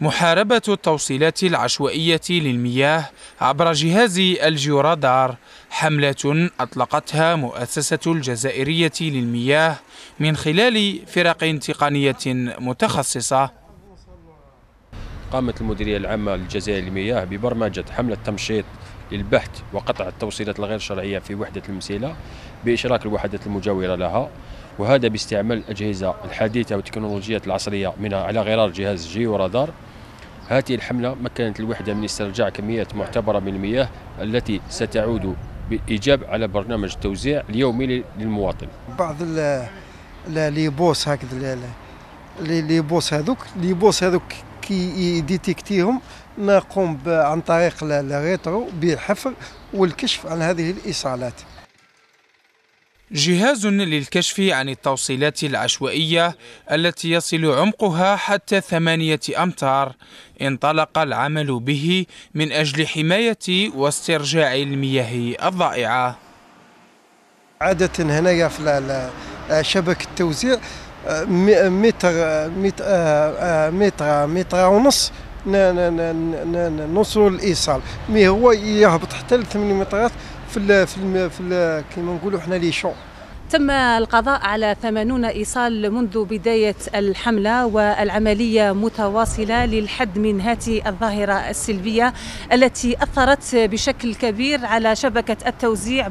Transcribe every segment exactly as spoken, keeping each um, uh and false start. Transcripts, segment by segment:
محاربة التوصيلات العشوائية للمياه عبر جهاز الجيورادار حملة أطلقتها مؤسسة الجزائرية للمياه من خلال فرق تقنية متخصصة. قامت المديرية العامة للجزائر للمياه ببرمجة حملة تمشيط للبحث وقطع التوصيلات الغير شرعية في وحدة المسيلة بإشراك الوحدات المجاورة لها، وهذا باستعمال الأجهزة الحديثة والتكنولوجيات العصرية منها على غرار جهاز جيورادار. هذه الحملة مكنت الوحدة من استرجاع كميات معتبرة من المياه التي ستعود بالإيجاب على برنامج التوزيع اليومي للمواطن. بعض لي بوس هكذا لي بوس هذوك لي بوس هذوك كي ديتيكتيهم نقوم عن طريق الريترو بحفر والكشف عن هذه الإشعالات. جهاز للكشف عن التوصيلات العشوائية التي يصل عمقها حتى ثمانية أمتار انطلق العمل به من أجل حماية واسترجاع المياه الضائعة. عادة هنا في شبكة التوزيع متر متر متر ونص نوصل الإيصال، مي هو يهبط حتى لثمانية مترات في ال في ال في ال كيما نقولوا حنا لي شو. تم القضاء على ثمانين إيصال منذ بداية الحملة، والعملية متواصلة للحد من هذه الظاهرة السلبية التي أثرت بشكل كبير على شبكة التوزيع.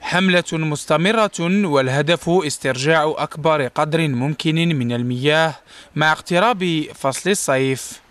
حملة مستمرة والهدف استرجاع أكبر قدر ممكن من المياه مع اقتراب فصل الصيف.